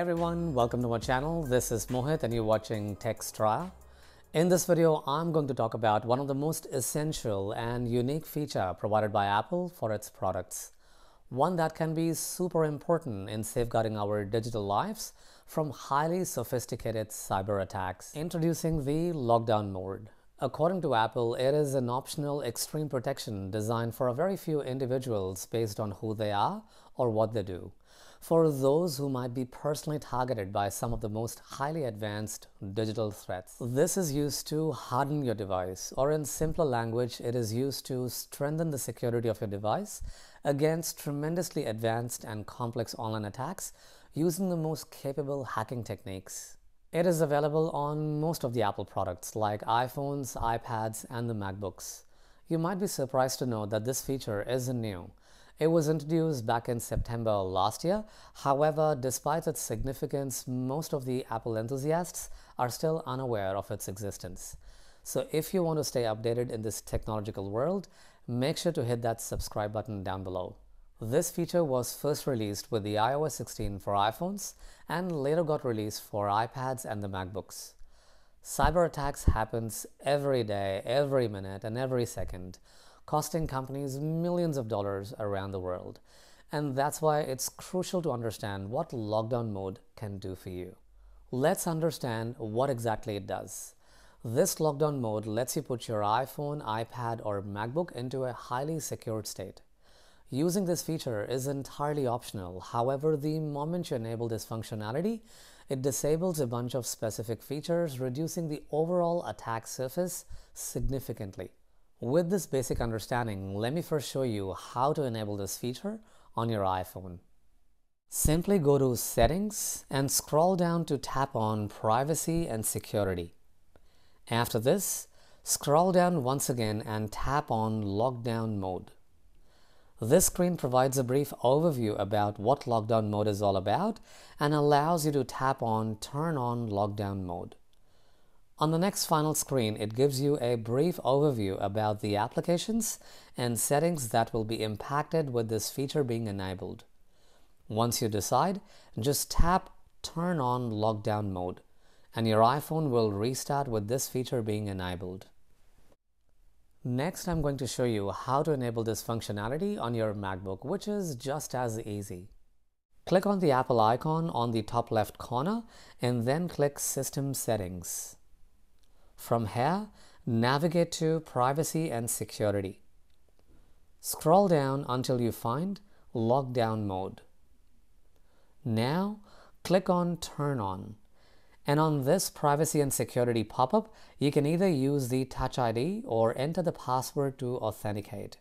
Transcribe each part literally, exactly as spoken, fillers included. everyone, welcome to our channel. This is Mohit and you're watching Techstraya. In this video, I'm going to talk about one of the most essential and unique feature provided by Apple for its products. One that can be super important in safeguarding our digital lives from highly sophisticated cyber attacks. Introducing the Lockdown Mode. According to Apple, it is an optional extreme protection designed for a very few individuals based on who they are or what they do. For those who might be personally targeted by some of the most highly advanced digital threats. This is used to harden your device, or in simpler language, it is used to strengthen the security of your device against tremendously advanced and complex online attacks using the most capable hacking techniques. It is available on most of the Apple products like iPhones, iPads, and the MacBooks. You might be surprised to know that this feature isn't new. It was introduced back in September last year. However, despite its significance, most of the Apple enthusiasts are still unaware of its existence. So if you want to stay updated in this technological world, make sure to hit that subscribe button down below. This feature was first released with the i O S sixteen for iPhones and later got released for iPads and the MacBooks. Cyber attacks happens every day, every minute, and every second, costing companies millions of dollars around the world. And that's why it's crucial to understand what Lockdown Mode can do for you. Let's understand what exactly it does. This Lockdown Mode lets you put your iPhone, iPad, or MacBook into a highly secured state. Using this feature is entirely optional. However, the moment you enable this functionality, it disables a bunch of specific features, reducing the overall attack surface significantly. With this basic understanding, let me first show you how to enable this feature on your iPhone. Simply go to Settings and scroll down to tap on Privacy and Security. After this, scroll down once again and tap on Lockdown Mode. This screen provides a brief overview about what Lockdown Mode is all about and allows you to tap on Turn on Lockdown Mode. On the next final screen, it gives you a brief overview about the applications and settings that will be impacted with this feature being enabled. Once you decide, just tap Turn on Lockdown Mode and your iPhone will restart with this feature being enabled. Next, I'm going to show you how to enable this functionality on your MacBook, which is just as easy. Click on the Apple icon on the top left corner and then click System Settings. From here, navigate to Privacy and Security. Scroll down until you find Lockdown Mode. Now, click on Turn on. And on this privacy and security pop-up, you can either use the Touch I D or enter the password to authenticate.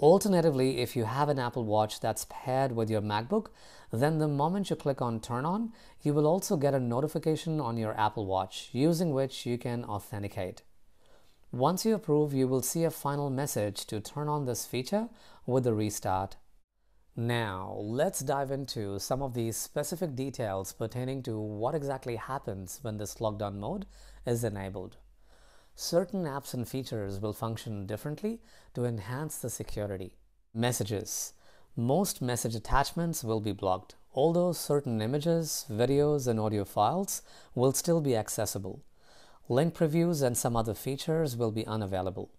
Alternatively, if you have an Apple Watch that's paired with your MacBook, then the moment you click on Turn On, you will also get a notification on your Apple Watch, using which you can authenticate. Once you approve, you will see a final message to turn on this feature with the restart. Now, let's dive into some of the specific details pertaining to what exactly happens when this Lockdown Mode is enabled. Certain apps and features will function differently to enhance the security. Messages. Most message attachments will be blocked, although certain images, videos, and audio files will still be accessible. Link previews and some other features will be unavailable.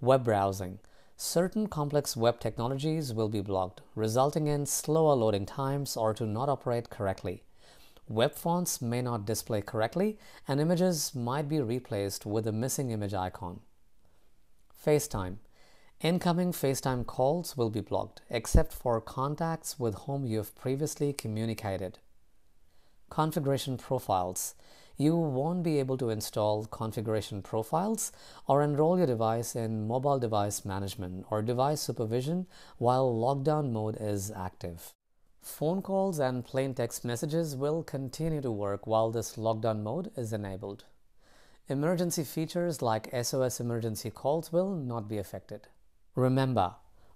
Web browsing. Certain complex web technologies will be blocked, resulting in slower loading times or to not operate correctly. Web fonts may not display correctly, and images might be replaced with a missing image icon. FaceTime. Incoming FaceTime calls will be blocked, except for contacts with whom you have previously communicated. Configuration profiles. You won't be able to install configuration profiles or enroll your device in mobile device management or device supervision while Lockdown Mode is active. Phone calls and plain text messages will continue to work while this Lockdown Mode is enabled. Emergency features like S O S emergency calls will not be affected. Remember,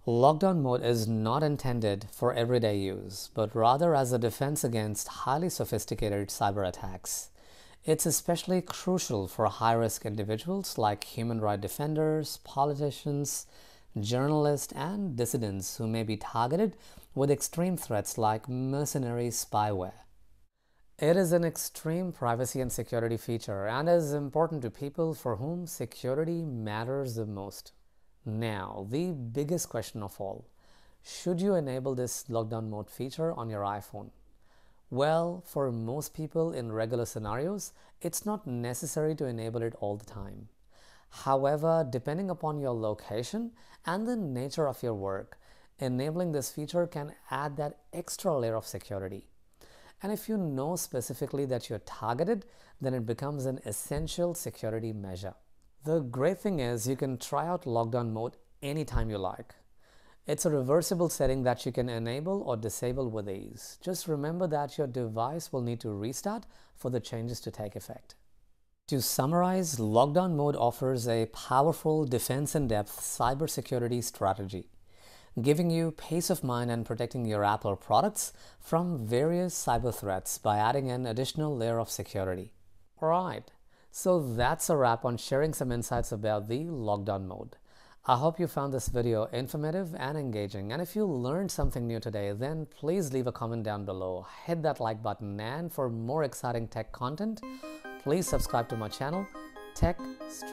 Lockdown Mode is not intended for everyday use, but rather as a defense against highly sophisticated cyber attacks. It's especially crucial for high-risk individuals like human rights defenders, politicians, journalists, and dissidents who may be targeted with extreme threats like mercenary spyware. It is an extreme privacy and security feature and is important to people for whom security matters the most. Now, the biggest question of all, should you enable this lockdown mode feature on your iPhone? Well, for most people in regular scenarios, it's not necessary to enable it all the time. However, depending upon your location and the nature of your work, enabling this feature can add that extra layer of security. And if you know specifically that you're targeted, then it becomes an essential security measure. The great thing is you can try out lockdown mode anytime you like. It's a reversible setting that you can enable or disable with ease. Just remember that your device will need to restart for the changes to take effect. To summarize, lockdown mode offers a powerful defense-in-depth cybersecurity strategy, giving you peace of mind and protecting your Apple products from various cyber threats by adding an additional layer of security. Alright, so that's a wrap on sharing some insights about the lockdown mode. I hope you found this video informative and engaging, and if you learned something new today, then please leave a comment down below, hit that like button, and for more exciting tech content, please subscribe to my channel, Techstraya.